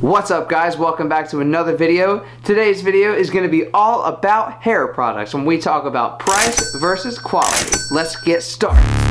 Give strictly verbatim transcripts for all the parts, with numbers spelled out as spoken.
What's up guys, welcome back to another video. Today's video is going to be all about hair products when we talk about price versus quality. Let's get started.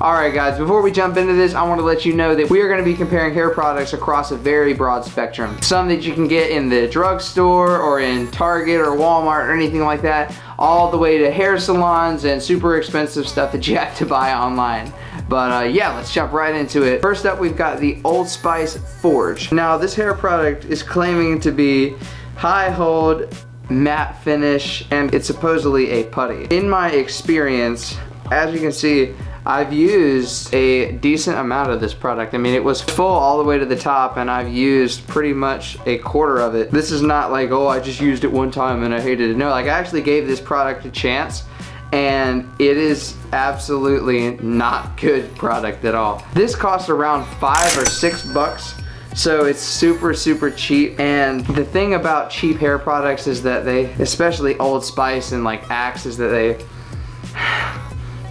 Alright guys, before we jump into this, I want to let you know that we are going to be comparing hair products across a very broad spectrum. Some that you can get in the drugstore or in Target or Walmart or anything like that, all the way to hair salons and super expensive stuff that you have to buy online. But uh, yeah, let's jump right into it. First up, we've got the Old Spice Forge. Now this hair product is claiming to be high hold, matte finish, and it's supposedly a putty. In my experience, as you can see, I've used a decent amount of this product. I mean, it was full all the way to the top and I've used pretty much a quarter of it. This is not like, oh, I just used it one time and I hated it. No, like I actually gave this product a chance and it is absolutely not good product at all. This costs around five or six bucks. So it's super, super cheap. And the thing about cheap hair products is that they, especially Old Spice and like Axe, is that they,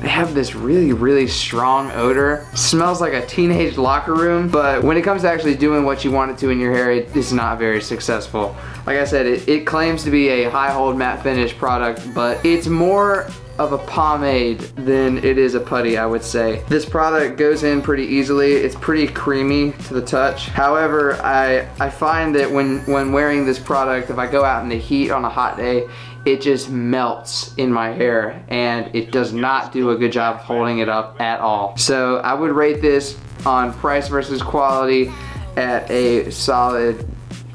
they have this really, really strong odor. Smells like a teenage locker room, but when it comes to actually doing what you want it to in your hair, it is not very successful. Like I said, it, it claims to be a high hold matte finish product, but it's more of a pomade than it is a putty, I would say. This product goes in pretty easily. It's pretty creamy to the touch. However, I, I find that when, when wearing this product, if I go out in the heat on a hot day, it just melts in my hair and it does not do a good job holding it up at all. So I would rate this on price versus quality at a solid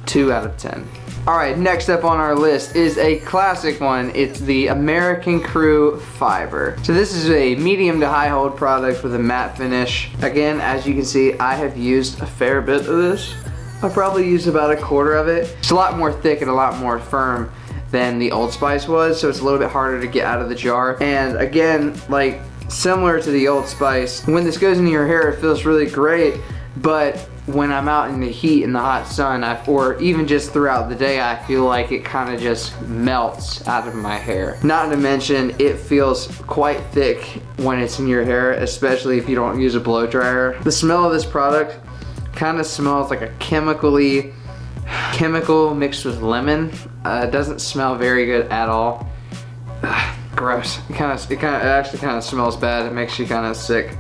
two out of ten. All right, next up on our list is a classic one. It's the American Crew Fiber. So this is a medium to high hold product with a matte finish. Again, as you can see, I have used a fair bit of this. I probably used about a quarter of it. It's a lot more thick and a lot more firm than the Old Spice was, so it's a little bit harder to get out of the jar. And again, like similar to the Old Spice, when this goes into your hair, it feels really great, but when I'm out in the heat in the hot sun, I, or even just throughout the day, I feel like it kind of just melts out of my hair. Not to mention, it feels quite thick when it's in your hair, especially if you don't use a blow dryer. The smell of this product kind of smells like a chemically, chemical mixed with lemon. Uh, it doesn't smell very good at all. Ugh, gross. It kind of, it kind of, it actually kind of smells bad. It makes you kind of sick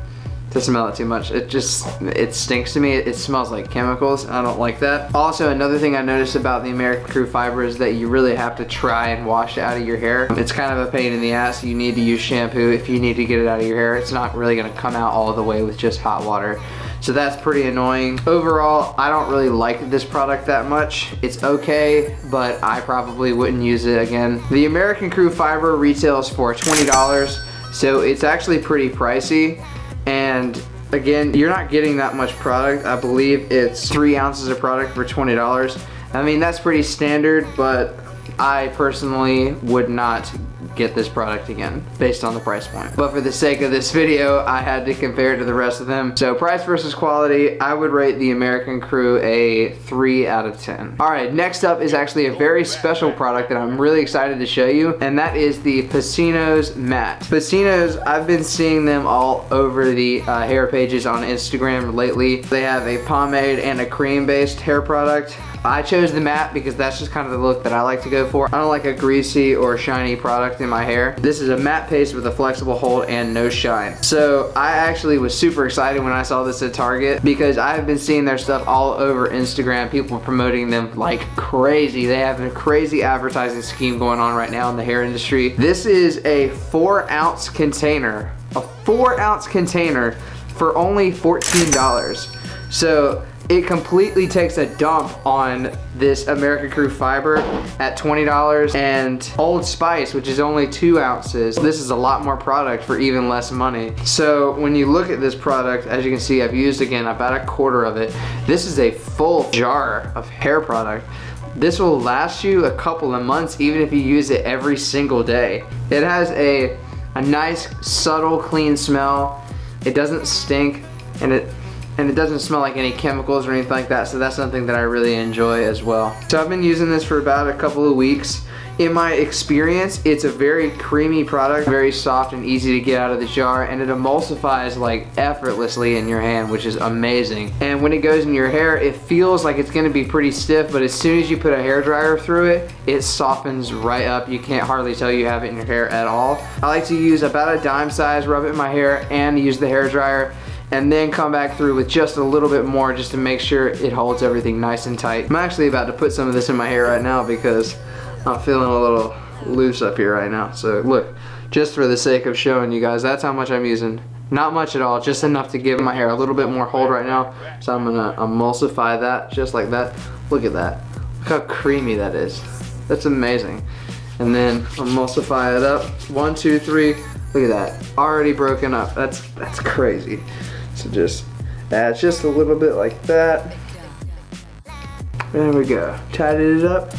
to smell it too much. It just, it stinks to me. It, it smells like chemicals. I don't like that. Also, another thing I noticed about the American Crew Fiber is that you really have to try and wash it out of your hair. It's kind of a pain in the ass. You need to use shampoo if you need to get it out of your hair. It's not really gonna come out all the way with just hot water. So that's pretty annoying. Overall, I don't really like this product that much. It's okay, but I probably wouldn't use it again. The American Crew Fiber retails for twenty dollars, so it's actually pretty pricey. And again, you're not getting that much product. I believe it's three ounces of product for twenty dollars. I mean, that's pretty standard, but I personally would not get this product again based on the price point. But for the sake of this video, I had to compare it to the rest of them. So price versus quality, I would rate the American Crew a three out of ten. All right, next up is actually a very special product that I'm really excited to show you, and that is the Pacinos Matte. Pacinos, I've been seeing them all over the uh, hair pages on Instagram lately. They have a pomade and a cream-based hair product. I chose the matte because that's just kind of the look that I like to go for. I don't like a greasy or shiny product in my hair. This is a matte paste with a flexible hold and no shine. So I actually was super excited when I saw this at Target because I've been seeing their stuff all over Instagram, people promoting them like crazy. They have a crazy advertising scheme going on right now in the hair industry. This is a four ounce container, a four ounce container for only fourteen dollars. So it completely takes a dump on this American Crew Fiber at twenty dollars and Old Spice, which is only two ounces. This is a lot more product for even less money. So when you look at this product, as you can see, I've used again about a quarter of it. This is a full jar of hair product. This will last you a couple of months even if you use it every single day. It has a, a nice, subtle, clean smell. It doesn't stink. and it and it doesn't smell like any chemicals or anything like that, so that's something that I really enjoy as well. So I've been using this for about a couple of weeks. In my experience, it's a very creamy product, very soft and easy to get out of the jar, and it emulsifies like effortlessly in your hand, which is amazing. And when it goes in your hair, it feels like it's gonna be pretty stiff, but as soon as you put a hairdryer through it, it softens right up. You can't hardly tell you have it in your hair at all. I like to use about a dime size, rub it in my hair, and use the hairdryer, and then come back through with just a little bit more just to make sure it holds everything nice and tight. I'm actually about to put some of this in my hair right now because I'm feeling a little loose up here right now. So look, just for the sake of showing you guys, that's how much I'm using. Not much at all, just enough to give my hair a little bit more hold right now. So I'm gonna emulsify that just like that. Look at that. Look how creamy that is. That's amazing. And then emulsify it up. One, two, three. Look at that. Already broken up. That's that's crazy. So just add just a little bit like that. There we go. Tidied it up.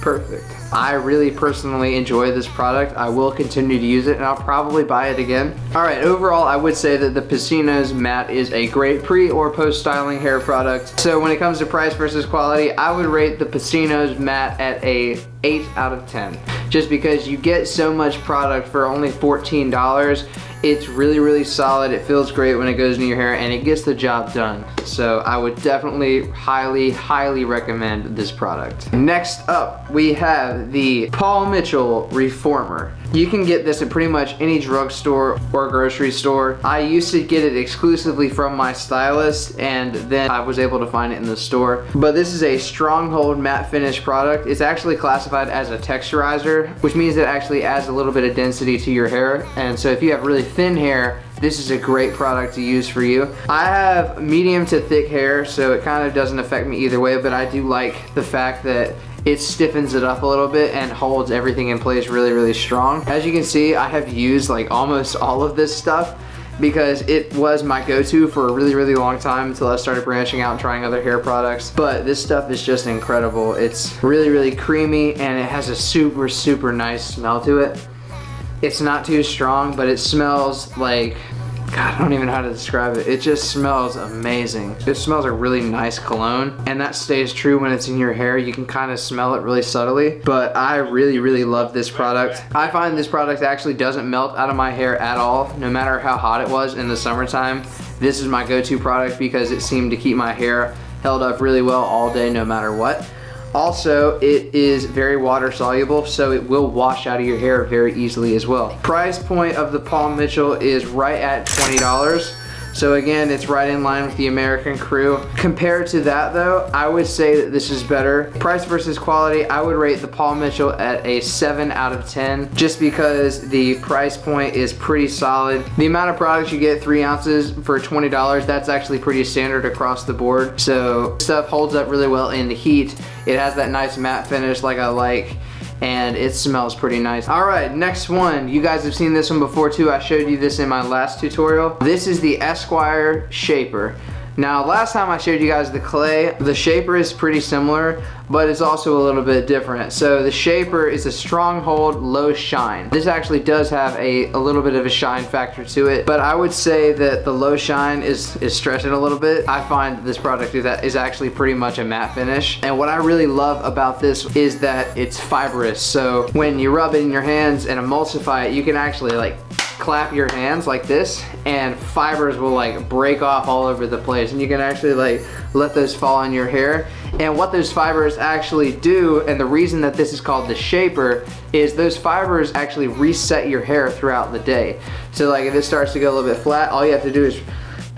Perfect. I really personally enjoy this product. I will continue to use it, and I'll probably buy it again. All right, overall, I would say that the Pacinos Matte is a great pre or post styling hair product. So when it comes to price versus quality, I would rate the Pacinos Matte at a eight out of ten. Just because you get so much product for only fourteen dollars. It's really, really solid. It feels great when it goes in your hair, and it gets the job done. So I would definitely highly, highly recommend this product. Next up, we have the Paul Mitchell Reformer. You can get this at pretty much any drugstore or grocery store. I used to get it exclusively from my stylist, and then I was able to find it in the store. But this is a stronghold matte finish product. It's actually classified as a texturizer, which means it actually adds a little bit of density to your hair. And so if you have really thin hair, this is a great product to use for you. I have medium to thick hair, so it kind of doesn't affect me either way, but I do like the fact that it stiffens it up a little bit and holds everything in place really, really strong. As you can see, I have used like almost all of this stuff because it was my go-to for a really, really long time until I started branching out and trying other hair products. But this stuff is just incredible. It's really, really creamy, and it has a super, super nice smell to it. It's not too strong, but it smells like, God, I don't even know how to describe it. It just smells amazing. It smells a really nice cologne, and that stays true when it's in your hair. You can kind of smell it really subtly, but I really, really love this product. I find this product actually doesn't melt out of my hair at all, no matter how hot it was in the summertime. This is my go-to product because it seemed to keep my hair held up really well all day, no matter what. Also, it is very water soluble, so it will wash out of your hair very easily as well. Price point of the Paul Mitchell is right at twenty dollars. So again, it's right in line with the American Crew. Compared to that though, I would say that this is better. Price versus quality, I would rate the Paul Mitchell at a seven out of ten, just because the price point is pretty solid. The amount of products you get, three ounces for twenty dollars, that's actually pretty standard across the board. So stuff holds up really well in the heat. It has that nice matte finish like I like, and it smells pretty nice. All right, next one. You guys have seen this one before too. I showed you this in my last tutorial. This is the Esquire Shaper. Now, last time I showed you guys the clay, the shaper is pretty similar, but it's also a little bit different. So the shaper is a stronghold low shine. This actually does have a, a little bit of a shine factor to it, but I would say that the low shine is, is stretching a little bit. I find this product is, that is actually pretty much a matte finish. And what I really love about this is that it's fibrous. So when you rub it in your hands and emulsify it, you can actually like clap your hands like this, and fibers will like break off all over the place, and you can actually like let those fall on your hair. And what those fibers actually do, and the reason that this is called the shaper, is those fibers actually reset your hair throughout the day. So like if it starts to go a little bit flat, all you have to do is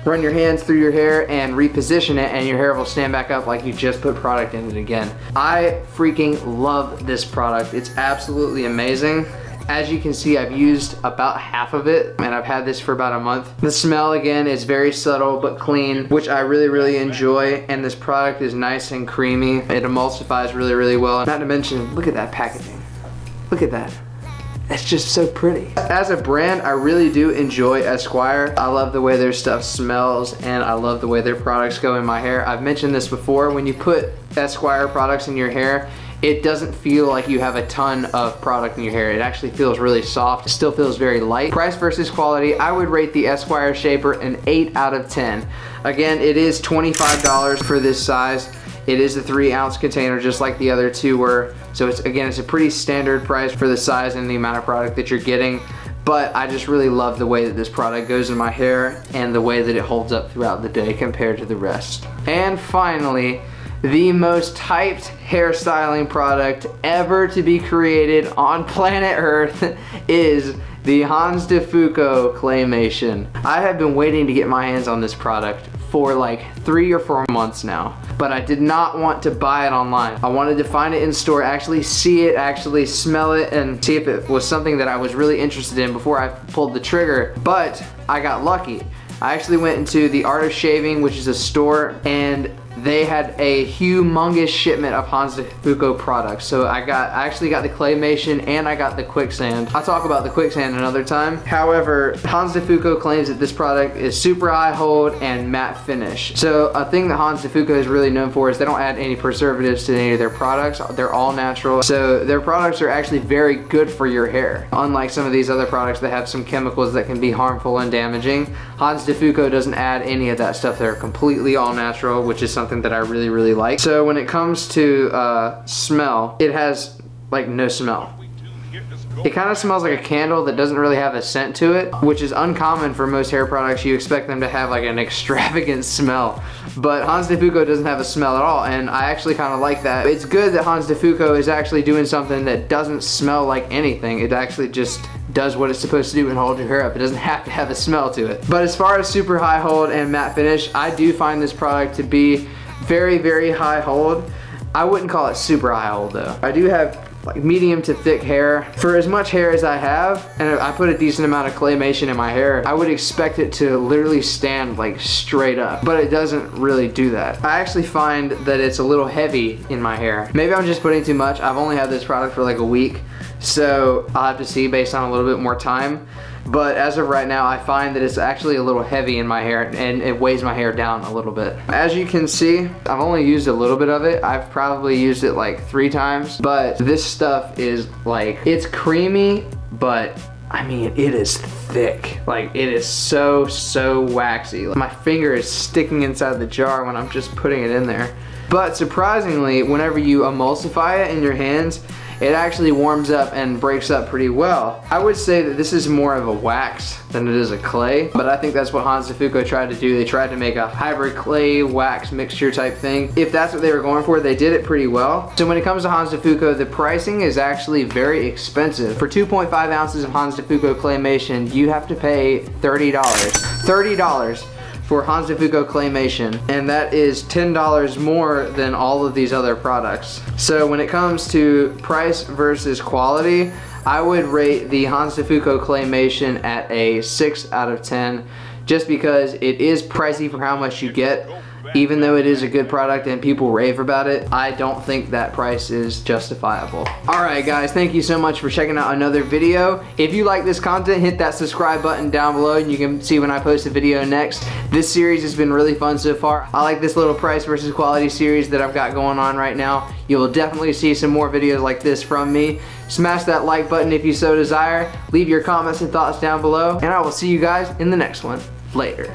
run your hands through your hair and reposition it, and your hair will stand back up like you just put product in it again. I freaking love this product. It's absolutely amazing. As you can see, I've used about half of it, and I've had this for about a month. The smell, again, is very subtle but clean, which I really, really enjoy, and this product is nice and creamy. It emulsifies really, really well. Not to mention, look at that packaging. Look at that. It's just so pretty. As a brand, I really do enjoy Esquire. I love the way their stuff smells, and I love the way their products go in my hair. I've mentioned this before. When you put Esquire products in your hair, it doesn't feel like you have a ton of product in your hair. It actually feels really soft. It still feels very light. Price versus quality, I would rate the Esquire Shaper an eight out of ten. Again, it is twenty-five dollars for this size. It is a three ounce container just like the other two were. So it's, again, it's a pretty standard price for the size and the amount of product that you're getting. But I just really love the way that this product goes in my hair and the way that it holds up throughout the day compared to the rest. And finally, the most hyped hairstyling product ever to be created on planet Earth is the Hanz de Fuko Claymation. I have been waiting to get my hands on this product for like three or four months now, but I did not want to buy it online. I wanted to find it in store, actually see it, actually smell it, and see if it was something that I was really interested in before I pulled the trigger, but I got lucky. I actually went into the Art of Shaving, which is a store, and they had a humongous shipment of Hanz de Fuko products. So I got, I actually got the Claymation and I got the Quicksand. I'll talk about the Quicksand another time. However, Hanz de Fuko claims that this product is super high hold and matte finish. So a thing that Hanz de Fuko is really known for is they don't add any preservatives to any of their products. They're all natural. So their products are actually very good for your hair. Unlike some of these other products that have some chemicals that can be harmful and damaging, Hanz de Fuko doesn't add any of that stuff. They're completely all natural, which is something that I really really like. So when it comes to uh, smell, it has like no smell. It kind of smells like a candle that doesn't really have a scent to it, which is uncommon for most hair products. You expect them to have like an extravagant smell, but Hanz de Fuko doesn't have a smell at all, and I actually kind of like that. It's good that Hanz de Fuko is actually doing something that doesn't smell like anything. It actually just does what it's supposed to do and hold your hair up. It doesn't have to have a smell to it. But as far as super high hold and matte finish, I do find this product to be very, very high hold. I wouldn't call it super high hold though. I do have like medium to thick hair. For as much hair as I have, and I put a decent amount of claymation in my hair, I would expect it to literally stand like straight up, but it doesn't really do that. I actually find that it's a little heavy in my hair. Maybe I'm just putting too much. I've only had this product for like a week, so I'll have to see based on a little bit more time. But as of right now, I find that it's actually a little heavy in my hair and it weighs my hair down a little bit. As you can see, I've only used a little bit of it. I've probably used it like three times, but this stuff is like, it's creamy, but I mean, it is thick. Like it is so, so waxy. Like, my finger is sticking inside the jar when I'm just putting it in there. But surprisingly, whenever you emulsify it in your hands, it actually warms up and breaks up pretty well. I would say that this is more of a wax than it is a clay, but I think that's what Hanz de Fuko tried to do. They tried to make a hybrid clay wax mixture type thing. If that's what they were going for, they did it pretty well. So when it comes to Hanz de Fuko, the pricing is actually very expensive. For two point five ounces of Hanz de Fuko Claymation, you have to pay thirty dollars. thirty dollars for Hanz de Fuko Claymation, and that is ten dollars more than all of these other products. So when it comes to price versus quality, I would rate the Hanz de Fuko Claymation at a six out of ten, just because it is pricey for how much you get. Even though it is a good product and people rave about it, I don't think that price is justifiable. All right, guys, thank you so much for checking out another video. If you like this content, hit that subscribe button down below and you can see when I post a video next. This series has been really fun so far. I like this little price versus quality series that I've got going on right now. You will definitely see some more videos like this from me. Smash that like button if you so desire. Leave your comments and thoughts down below, and I will see you guys in the next one. Later.